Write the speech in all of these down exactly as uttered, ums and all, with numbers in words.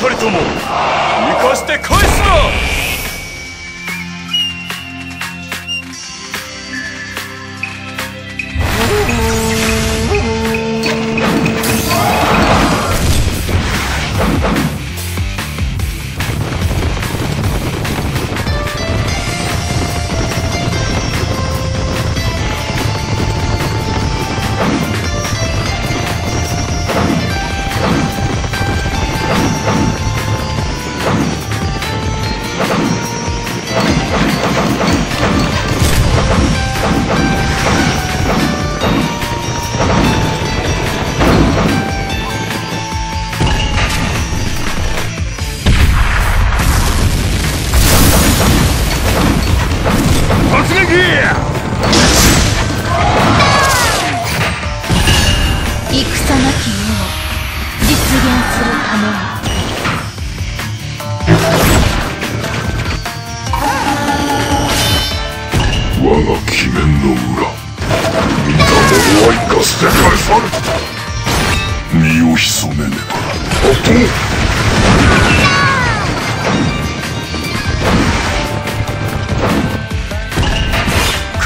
たりとも生かして返すな。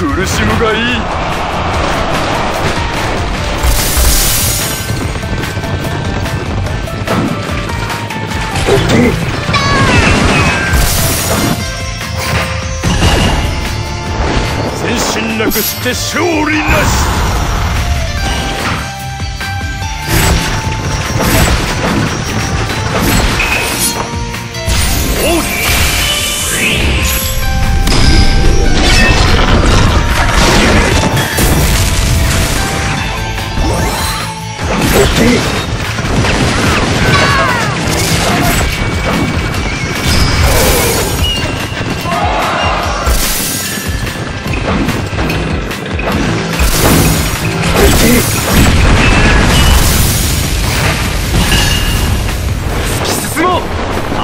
苦しむがいい。全身なくして勝利なし。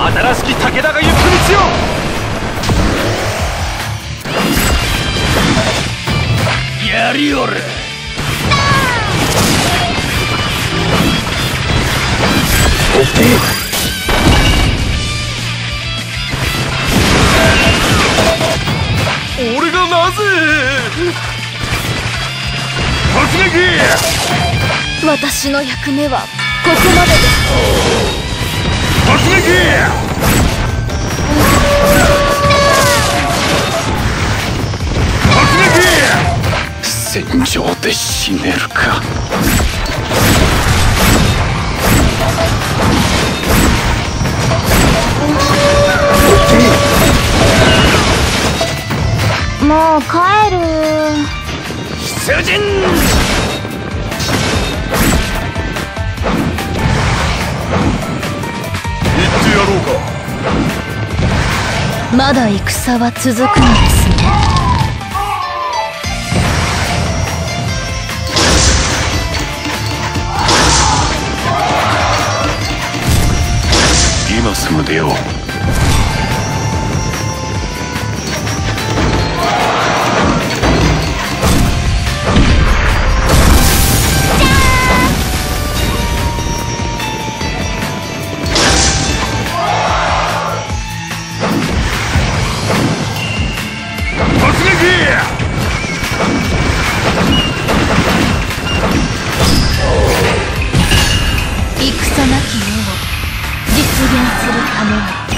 新しき武田が行く道をやりおる。俺がなぜ突撃。私の役目はここまでです。突撃！突撃！戦場で死ねるか。もう帰る。出陣！まだ戦は続くのですね。今すぐ出よう。戦なき世を実現するために。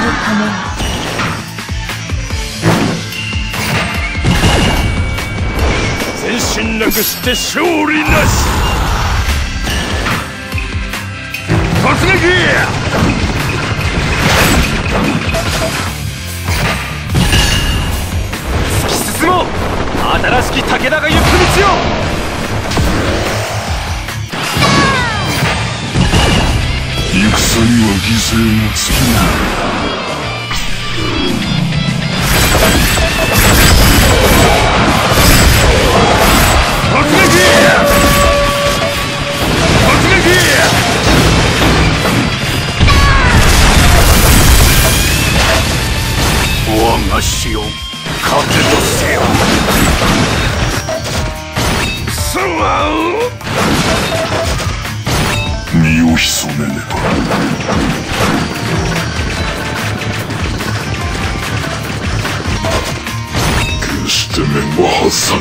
るために。全身なくして勝利なし。突撃！突き進もう。新しき武田が行く道を。戦には犠牲が尽きない。突撃！我が死を糧とせよ。スワン！身を潜めねば。決して面は外さぬ。